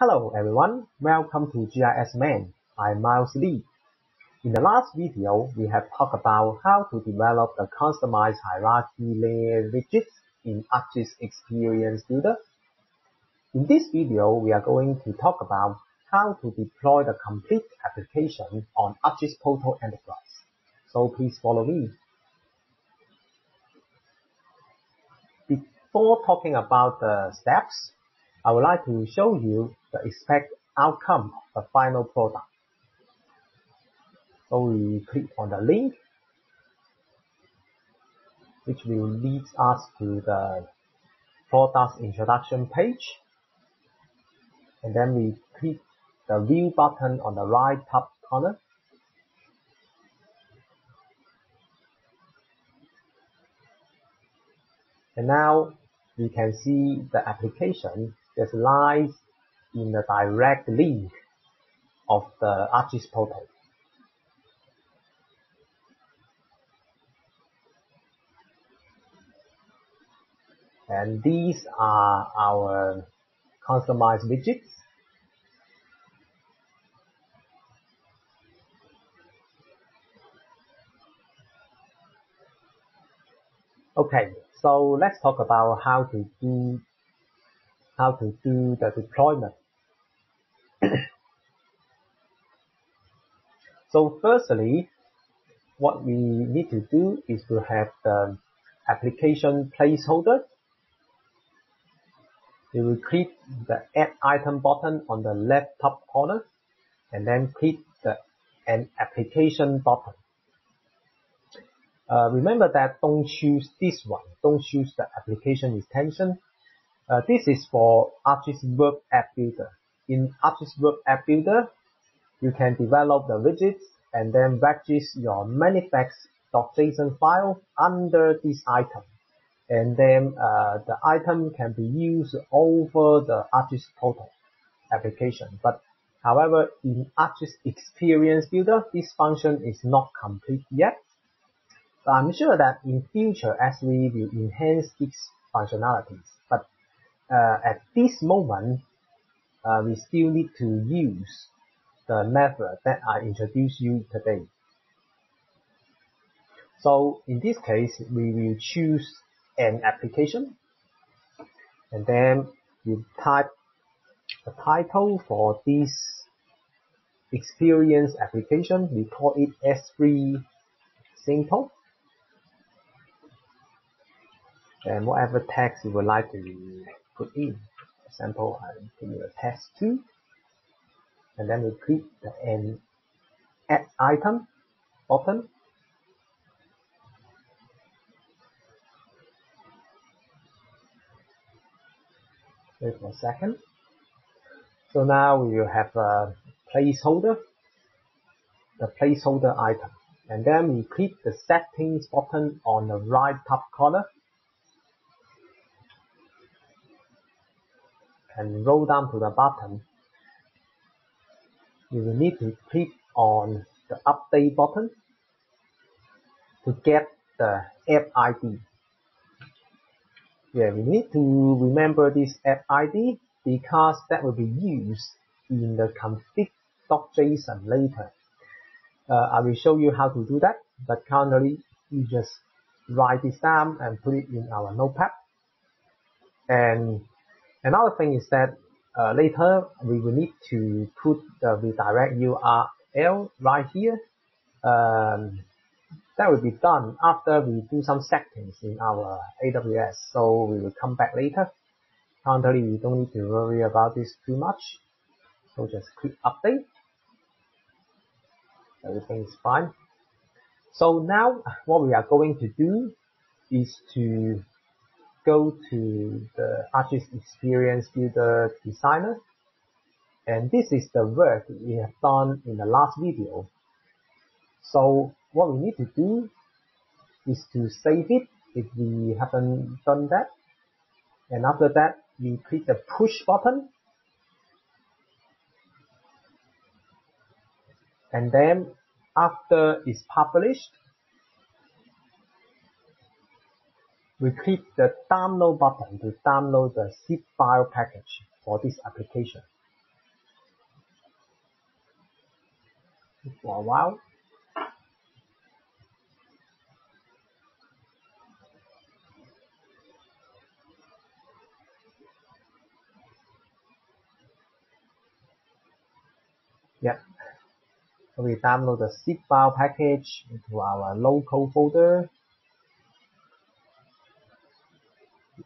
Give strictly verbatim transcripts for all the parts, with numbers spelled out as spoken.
Hello everyone, welcome to G I S Man. I'm Miles Lee. In the last video, we have talked about how to develop a customized hierarchy layer widget in ArcGIS Experience Builder. In this video, we are going to talk about how to deploy the complete application on ArcGIS Portal Enterprise. So please follow me. Before talking about the steps, I would like to show you the expected outcome of the final product. So we click on the link, which will lead us to the product introduction page. And then we click the view button on the right top corner. And now we can see the application that lies in the direct link of the ArcGIS Portal. And these are our customized widgets. Okay, so let's talk about how to do how to do the deployment. So firstly, what we need to do is to have the application placeholder. You will click the Add Item button on the left top corner, and then click the An Application button. Uh, remember that don't choose this one. Don't choose the application extension. Uh, this is for ArcGIS Web App Builder. In ArcGIS Web App Builder, you can develop the widgets and then package your manifest dot J S O N file under this item. And then uh, the item can be used over the ArcGIS Portal application. But however, in ArcGIS Experience Builder, this function is not complete yet. But I'm sure that in future S three will enhance its functionalities. But uh, at this moment, uh, we still need to use the method that I introduced you today. So in this case, we will choose an application, and then you type a title for this experience application. We call it S three simple, and whatever text you would like to put in. For example, I give you a text two, and then we click the An Add Item button. Wait for a second. So now we will have a placeholder, the placeholder item. And then we click the settings button on the right top corner. And roll down to the bottom. You will need to click on the update button to get the app I D. Yeah, we need to remember this app I D because that will be used in the config dot J S O N later. Uh, I will show you how to do that, but currently you just write this down and put it in our notepad. And another thing is that uh, later we will need to put the redirect U R L right here. Um, That will be done after we do some settings in our A W S, so we will come back later. Currently, we don't need to worry about this too much. So just click update. Everything is fine. So now what we are going to do is to go to the ArcGIS Experience Builder Designer. And this is the work we have done in the last video. So what we need to do is to save it if we haven't done that. And after that, we click the push button. And then after it's published, we click the download button to download the zip file package for this application. for a while. Yep. So we download the zip file package into our local folder.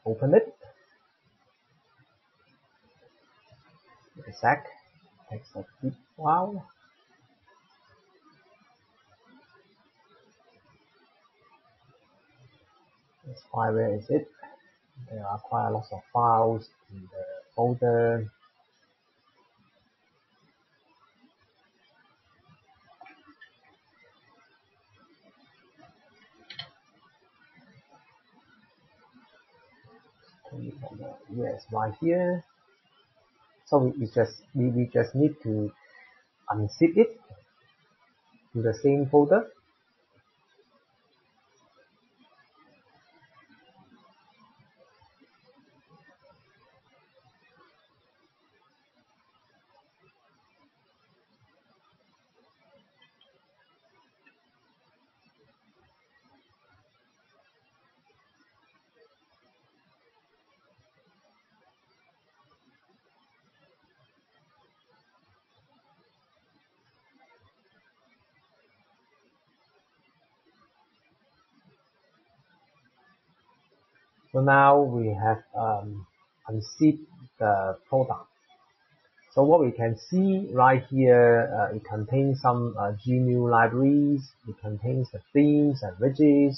Open it. A sec. Takes a zip file. This file, where is it? There are quite a lot of files in the folder. Yes, right here. So we, we just we, we just need to unzip it to the same folder. So now we have um, unzipped the product. So what we can see right here, uh, it contains some uh, G M U libraries. It contains the themes and widgets.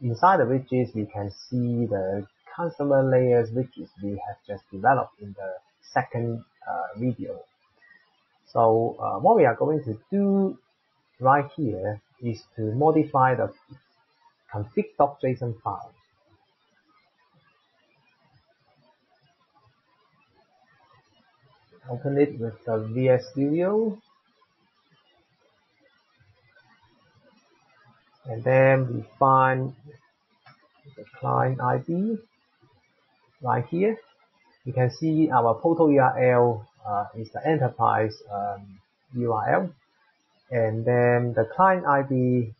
Inside the widgets, we can see the customer layers widgets we have just developed in the second uh, video. So uh, what we are going to do right here is to modify the config.json file. Open it with the V S Studio, and then we find the client I D right here. You can see our portal U R L uh, is the enterprise um, U R L, and then the client I D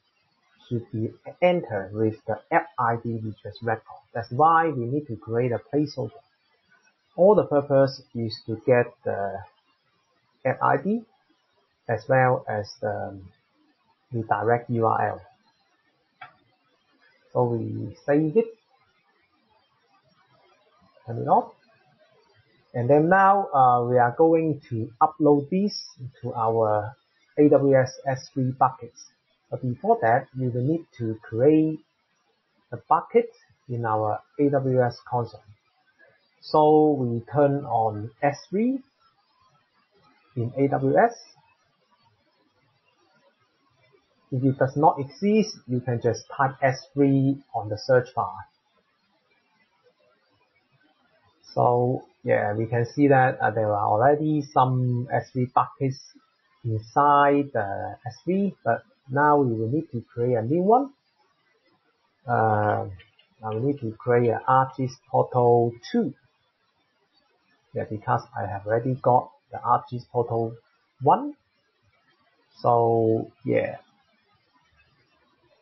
should be entered with the app I D we just record. That's why we need to create a placeholder. All the purpose is to get the app I D as well as the redirect U R L. So we save it, turn it off, and then now uh, we are going to upload this to our A W S S three buckets. But before that, you will need to create the bucket in our A W S console. So we turn on S three in A W S. If it does not exist, you can just type S three on the search bar. So yeah, we can see that uh, there are already some S three buckets inside the uh, S three, but now we will need to create a new one. Uh, now we need to create an ArcGIS Portal two. Yeah, because I have already got the ArcGIS Portal one. So yeah.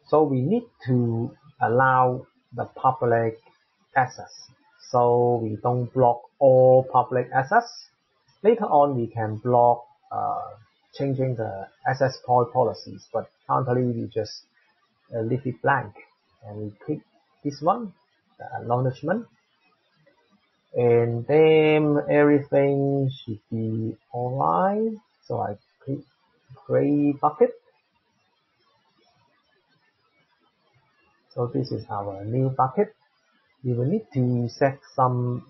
So we need to allow the public access. So we don't block all public access. Later on, we can block uh, changing the access point policies, but currently we just uh, leave it blank, and we click this one, the acknowledgement. And then everything should be alright. So I click create bucket. So this is our new bucket. We will need to set some,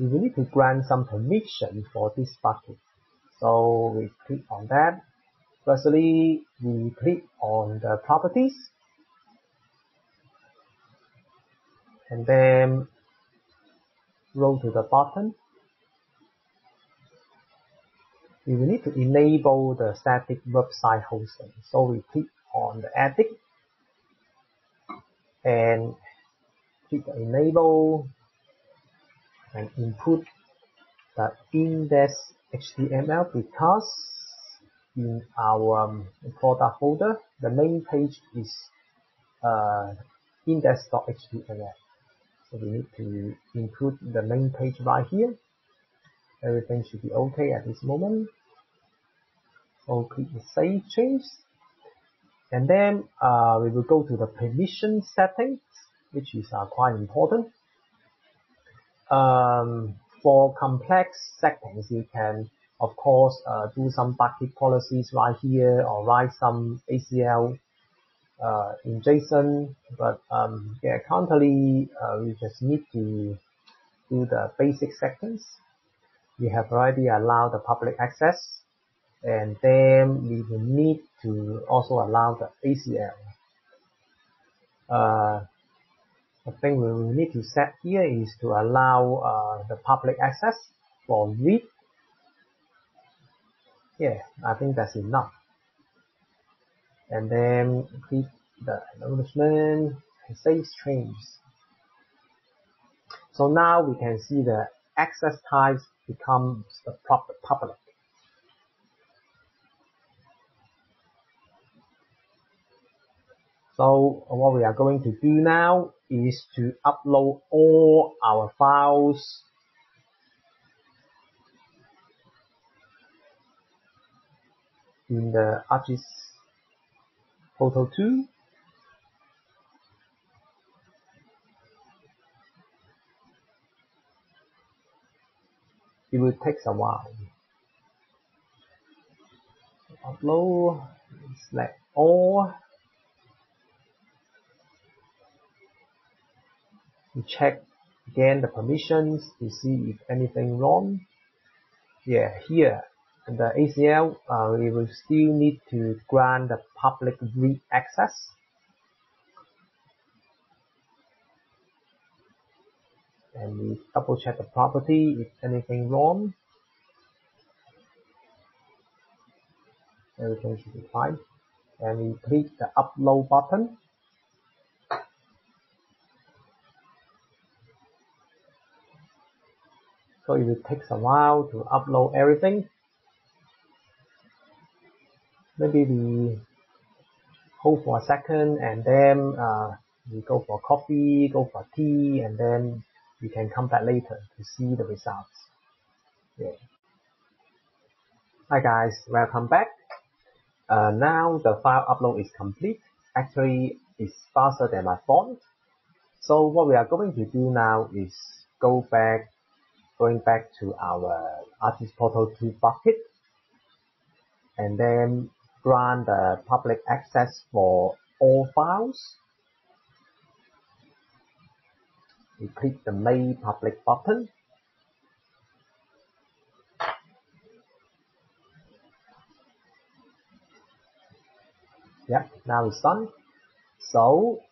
we will need to grant some permission for this bucket. So we click on that. Firstly, we click on the properties. And then roll to the bottom. We will need to enable the static website hosting. So we click on the edit and click the enable and input the index H T M L because in our um, product folder, the main page is uh, index dot H T M L. So we need to include the main page right here. Everything should be okay at this moment. So click the save change. And then uh, we will go to the permission settings, which is uh, quite important. Um, for complex settings, you can, of course, uh, do some bucket policies right here or write some A C L uh, in JSON. But um, yeah, currently, uh, we just need to do the basic settings. We have already allowed the public access. And then we will need to also allow the A C L. Uh, the thing we will need to set here is to allow uh, the public access for read. Yeah, I think that's enough. And then click the acknowledgement and save change. So now we can see the access types becomes the proper public. So what we are going to do now is to upload all our files in the ArcGIS Portal two. It will take a while. Upload, select all. We check again the permissions to see if anything wrong. Yeah, here in the A C L, uh, we will still need to grant the public read access. And we double check the property if anything wrong. Everything should be fine. And we click the upload button. So it will take a while to upload everything. Maybe we hold for a second and then uh, we go for coffee, go for tea, and then we can come back later to see the results. Yeah. Hi guys, welcome back. Uh, now the file upload is complete. Actually, it's faster than my font. So what we are going to do now is go back Going back to our ArcGIS Portal two bucket, and then grant the public access for all files. We click the main public button. Yeah, now it's done. So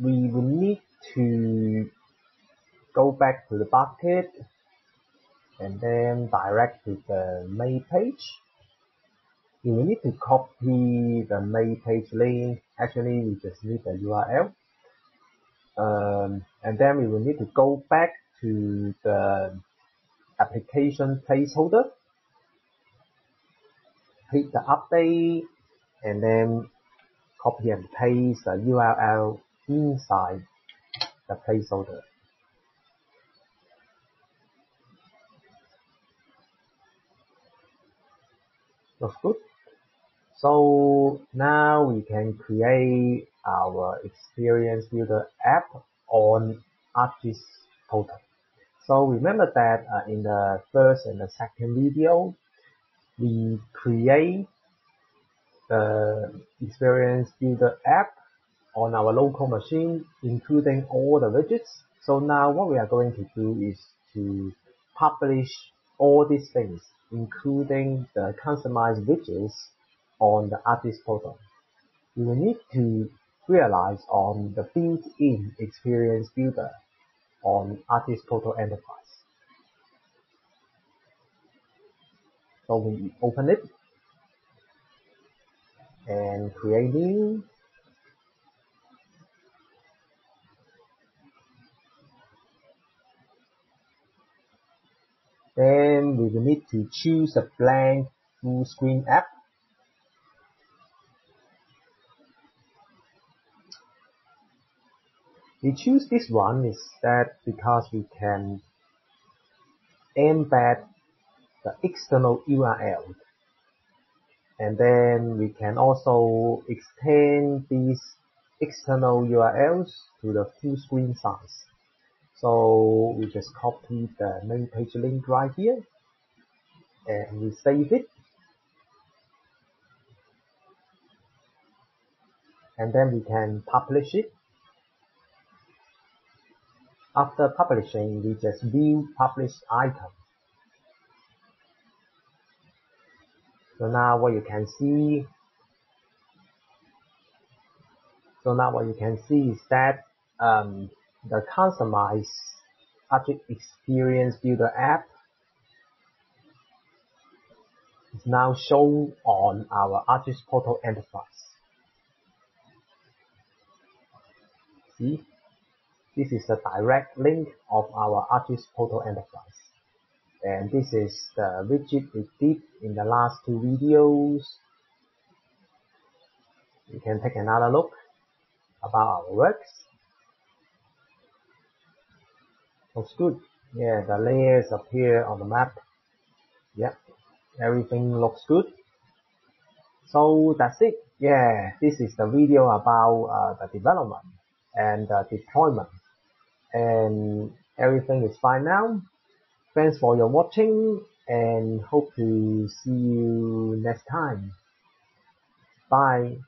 we will need to go back to the bucket, and then direct to the main page. You will need to copy the main page link. Actually, we just need the U R L. Um, and then we will need to go back to the application placeholder. Click the update, and then copy and paste the U R L inside the placeholder. Looks good. So now we can create our Experience Builder app on ArcGIS Portal. So remember that uh, in the first and the second video, we create the Experience Builder app on our local machine, including all the widgets. So now what we are going to do is to publish all these things, including the customized widgets on the ArcGIS Portal. You will need to realize on the built-in Experience Builder on ArcGIS Portal Enterprise. So we open it and create new. Then we will need to choose a blank full screen app. We choose this one is that because we can embed the external U R L, and then we can also extend these external U R Ls to the full screen size. So we just copy the main page link right here and we save it. And then we can publish it. After publishing, we just view published item. So now what you can see, so now what you can see is that um, the customized ArcGIS Experience Builder app is now shown on our ArcGIS Portal Enterprise. See? This is a direct link of our ArcGIS Portal Enterprise. And this is the widget we did in the last two videos. You can take another look about our works. Looks good. Yeah, the layers appear on the map. Yep, everything looks good. So that's it. Yeah, this is the video about uh, the development and uh, deployment. And everything is fine now. Thanks for your watching and hope to see you next time. Bye.